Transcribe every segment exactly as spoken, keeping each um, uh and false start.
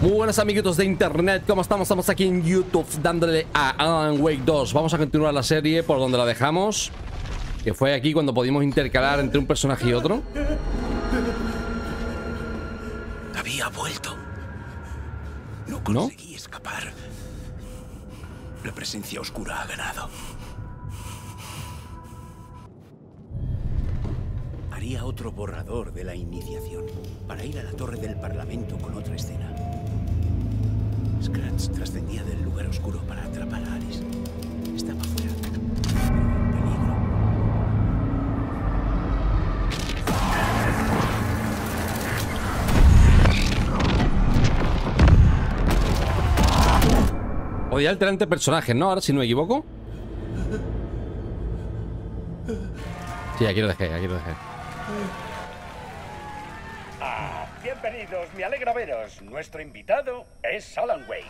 Muy buenas amiguitos de internet, ¿cómo estamos? Estamos aquí en YouTube dándole a Alan Wake dos. Vamos a continuar la serie por donde la dejamos, que fue aquí cuando pudimos intercalar entre un personaje y otro. Había vuelto. No conseguí ¿No? escapar. La presencia oscura ha ganado. Haría otro borrador de la iniciación para ir a la torre del Parlamento con otra escena. Scratch trascendía del lugar oscuro para atrapar a Alice. Estaba fuera. Peligro. Podía alterar personajes, ¿no? Ahora, si no me equivoco. Sí, aquí lo dejé, aquí lo dejé. Ah, bienvenidos, me alegra veros. Nuestro invitado es Alan Wake.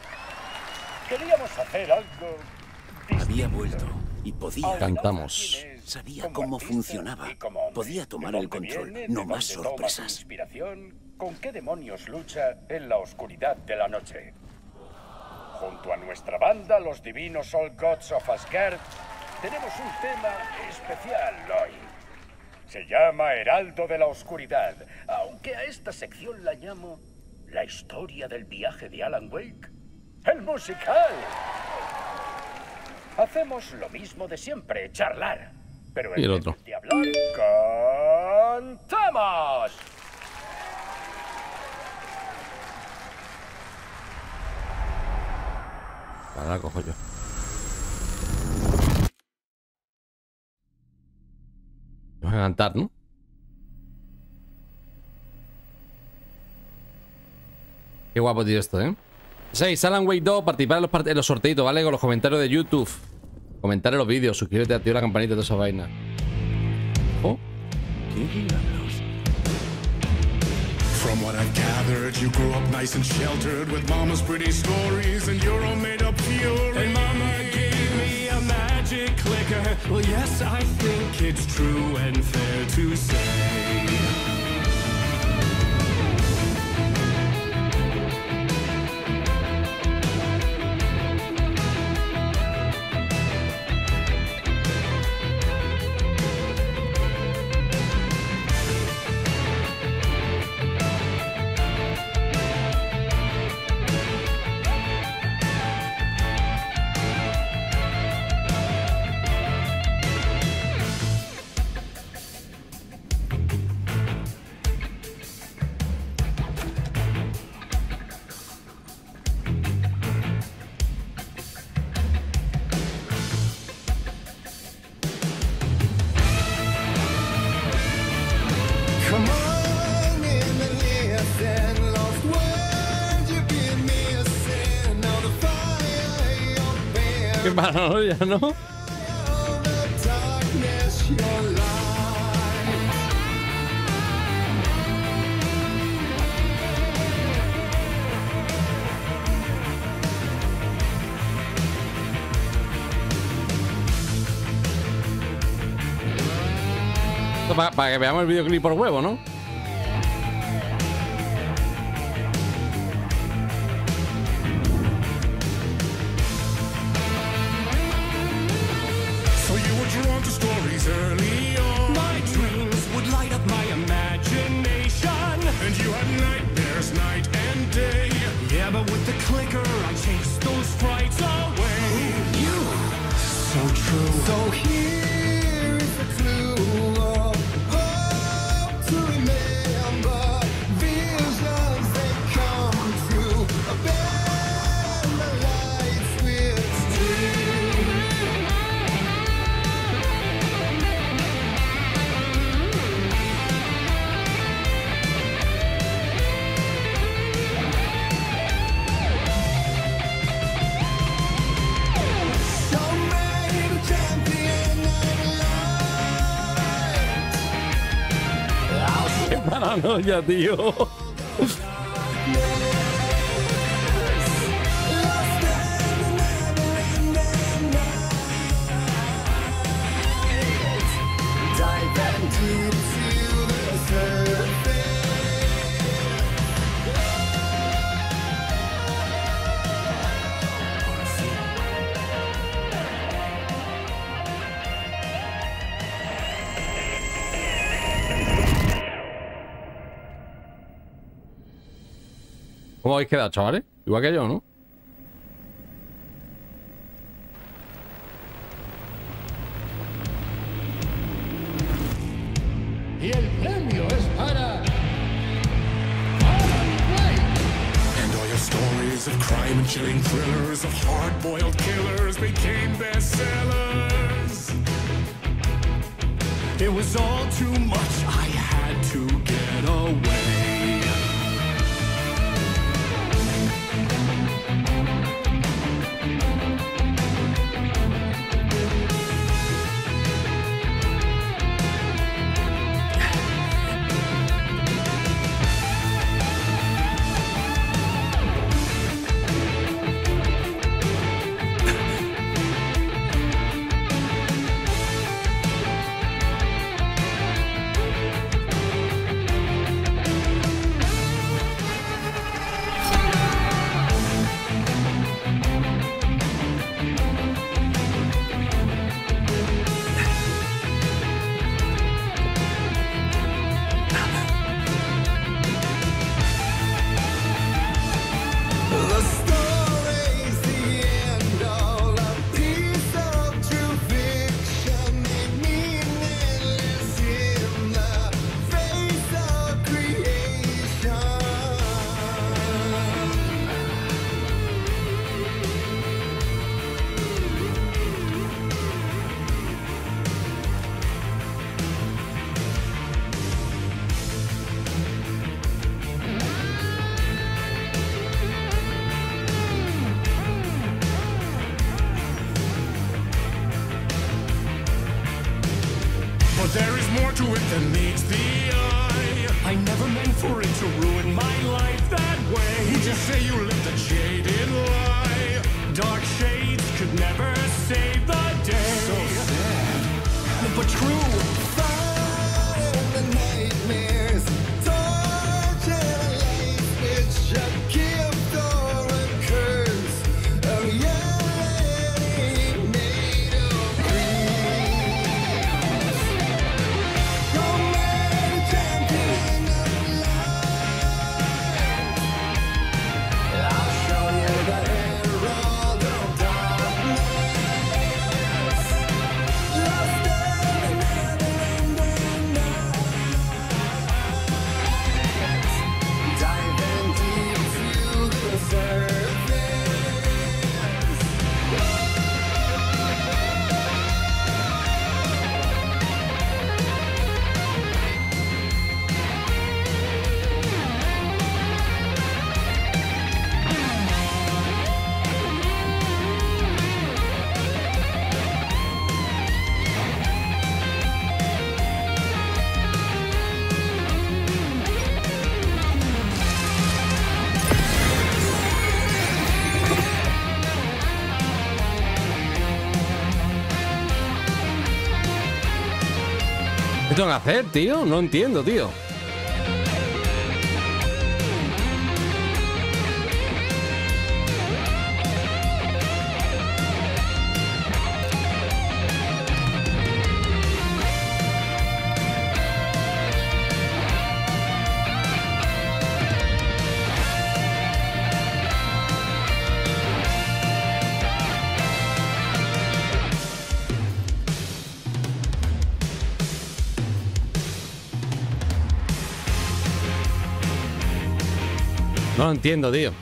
Queríamos hacer algo distinto. Había vuelto y podía. Cantamos. Sabía cómo funcionaba. Podía tomar el control. No más sorpresas. ¿Con qué demonios lucha en la oscuridad de la noche? Junto a nuestra banda, los divinos All Gods of Asgard, tenemos un tema especial hoy. Se llama Heraldo de la Oscuridad, aunque a esta sección la llamo La historia del viaje de Alan Wake, el musical. Hacemos lo mismo de siempre, charlar, pero en vez de hablar, ¡cantamos! Ahora la cojo yo. Vamos a cantar, ¿no? Qué guapo, tío, esto, ¿eh? seis. Alan Wake dos, participar en los, part en los sorteitos, ¿vale? Con los comentarios de YouTube. Comentar en los vídeos, suscríbete, activa la campanita y toda esa vaina. Oh. ¿Qué? From what I've gathered, you grew up nice and sheltered with mama's pretty stories and your own made-up theory. And mama gave me a magic clicker. Well, yes, I think it's true and fair to say. Qué paranoia, ¿no? Para, para que veamos el videoclip por huevo, ¿no? No, ya, tío. ¿Cómo habéis quedado, chavales? Igual que yo, ¿no? Y el premio es para... Stories of crime and chilling thrillers of hard-boiled killers became bestsellers. It was all too much. I had to get tengo que hacer, tío? No entiendo, tío. No lo entiendo, tío.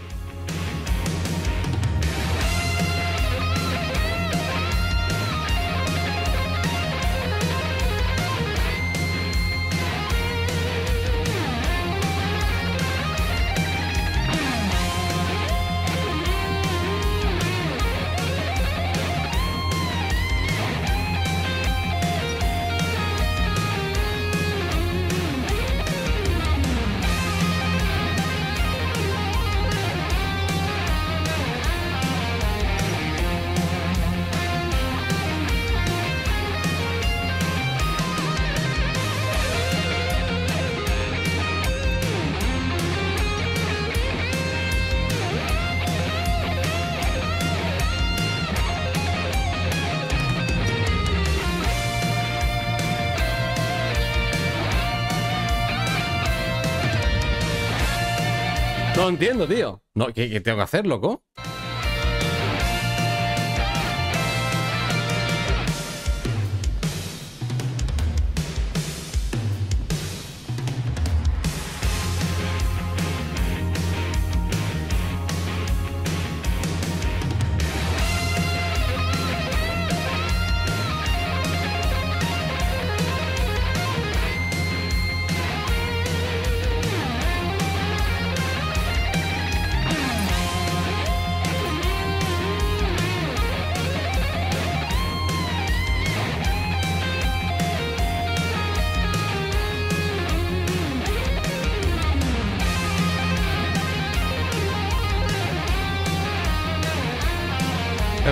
lo entiendo, tío. No, ¿qué, qué tengo que hacer, loco?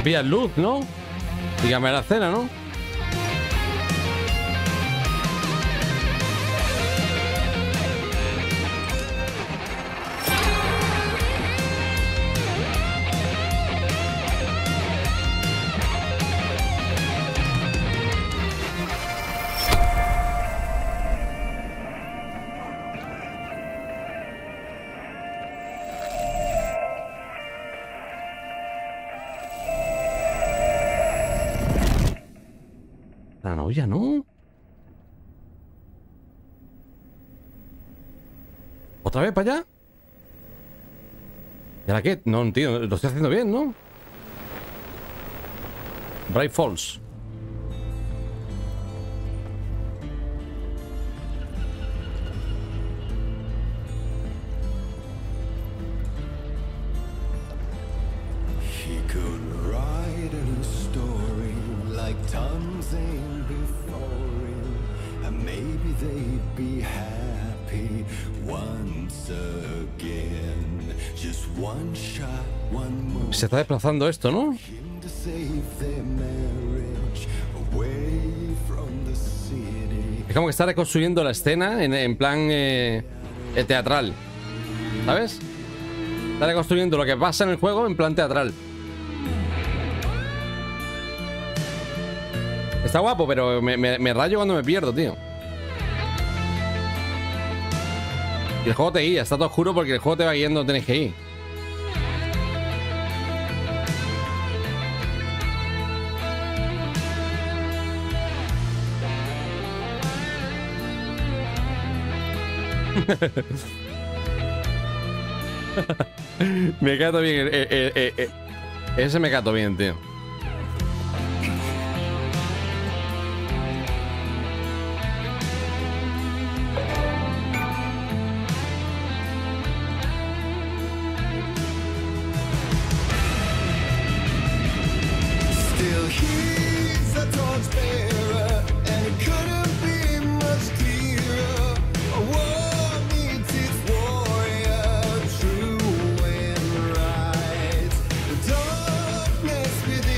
Pilla luz, ¿no? Dígame la cena, ¿no? Ya no. ¿Otra vez para allá? ¿Y ahora qué? No, tío, lo estoy haciendo bien, ¿no? Bright Falls. Se está desplazando esto, ¿no? Es como que está reconstruyendo la escena en, en plan eh, teatral, ¿sabes? Está reconstruyendo lo que pasa en el juego en plan teatral. Está guapo, pero me, me, me rayo cuando me pierdo, tío. Y el juego te guía, está todo oscuro porque el juego te va guiando donde tenés que ir. Me cato bien, eh, eh, eh, eh. Ese me cato bien, tío. With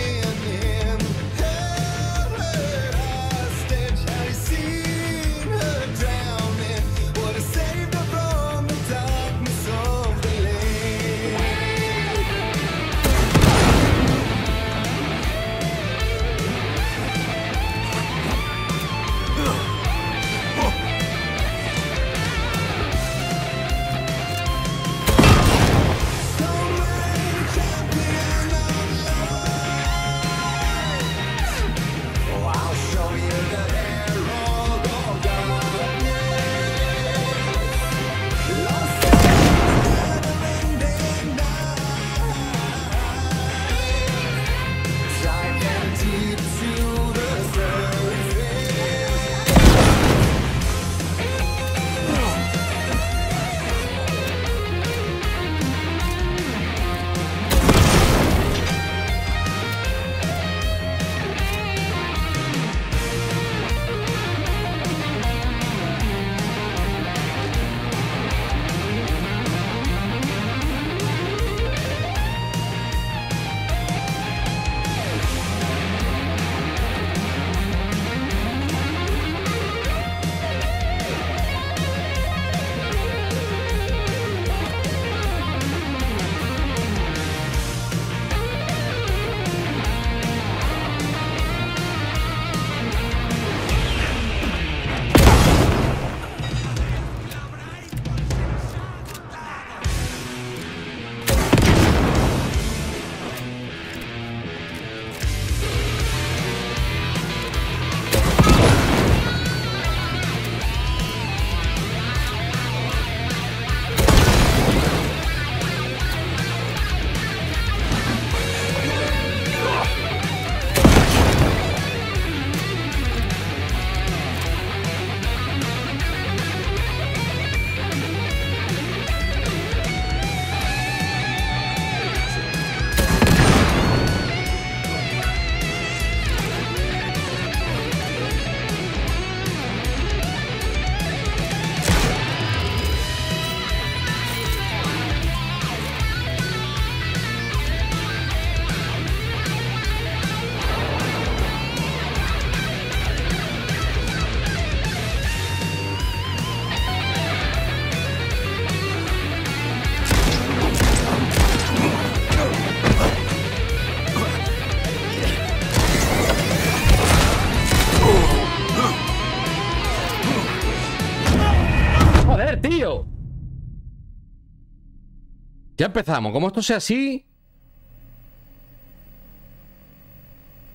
Ya empezamos. Como esto sea así...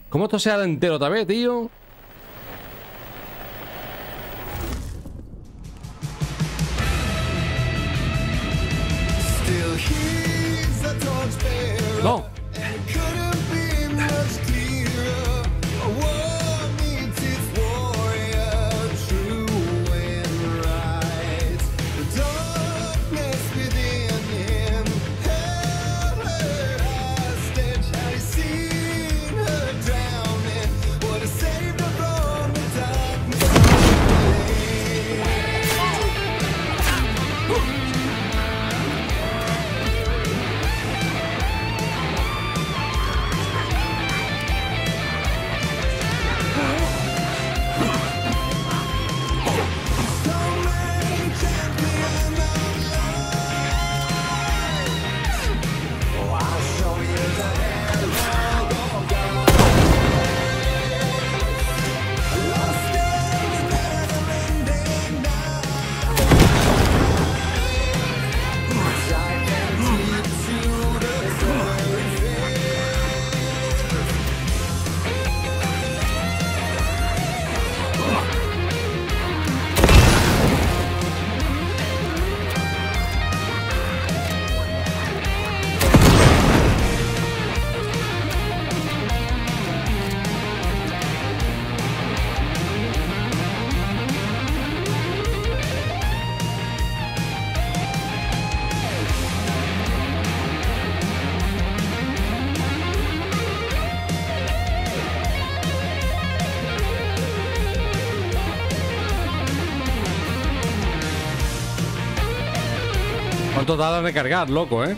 Como esto sea entero otra vez, tío. No. ¿Cuánto tarda en recargar, loco, eh?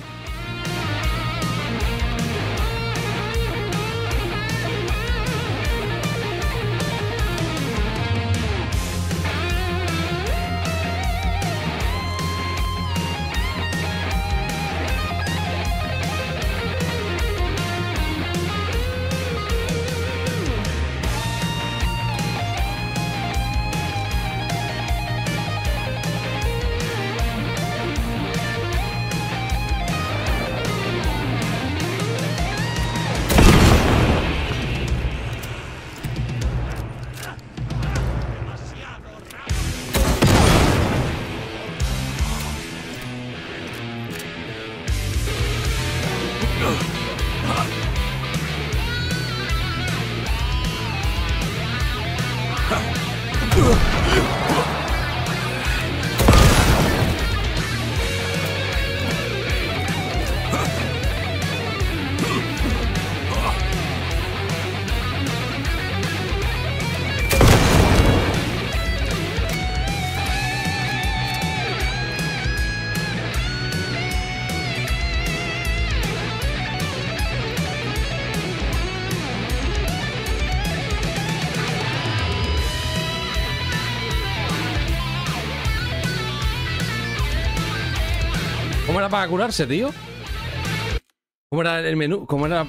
¿Cómo era para curarse, tío? ¿Cómo era el menú? ¿Cómo era...?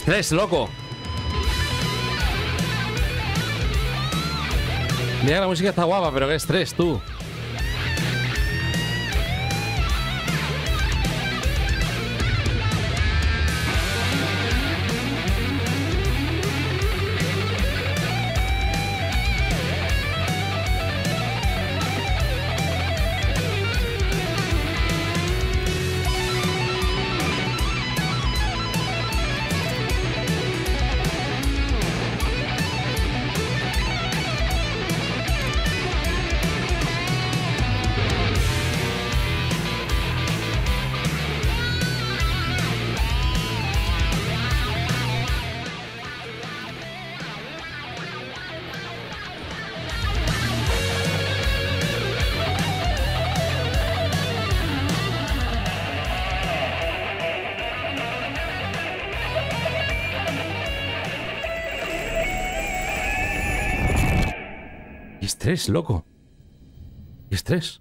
estrés, loco. Mira que la música está guapa, pero qué estrés, tú. Estrés, loco. Estrés.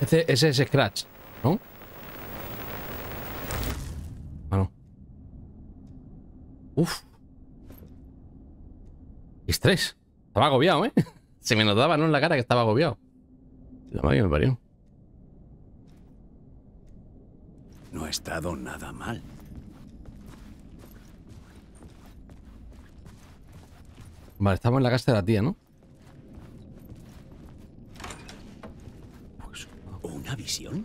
Ese, ese es Scratch, ¿no? Ah, no. Uf. Estrés. Estaba agobiado, ¿eh? Se me notaba, ¿no?, en la cara que estaba agobiado. La madre me parió. No ha estado nada mal. Vale, estamos en la casa de la tía, ¿no? ¿Una visión?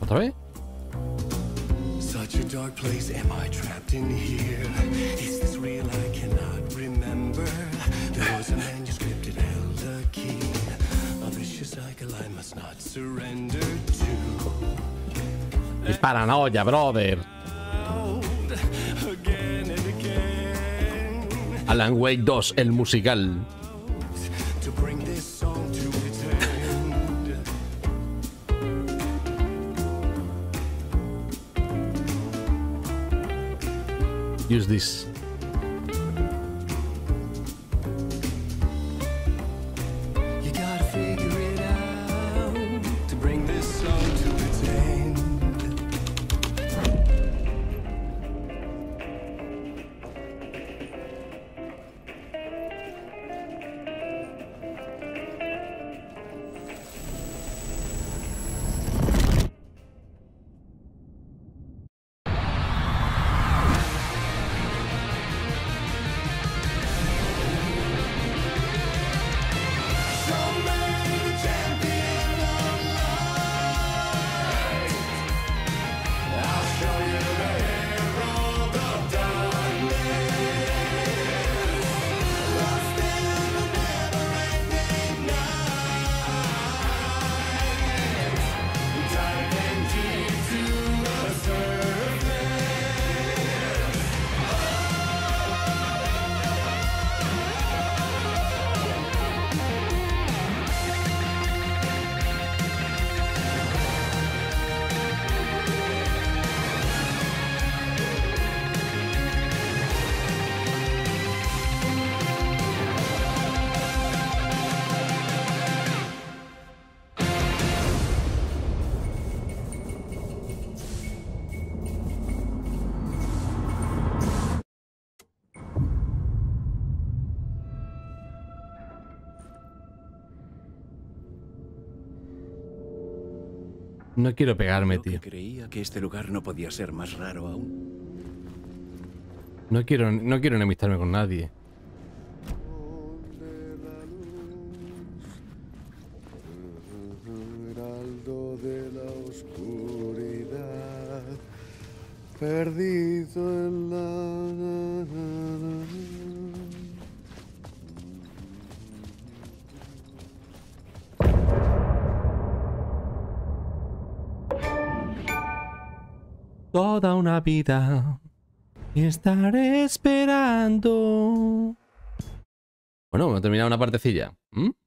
¿Otra vez? Such a dark place, am I trapped in here? Is this real? I cannot remember. There was a manuscript, it held a key. A vicious cycle I must not surrender to. Es paranoia, brother. Alan Wake dos, el musical. Use this. No quiero pegarme, tío. Creía que este lugar no podía ser más raro aún. No quiero, no quiero enemistarme con nadie. Heraldo de la oscuridad, perdido en la... Toda una vida estaré esperando. Bueno, hemos terminado una partecilla. ¿Mm?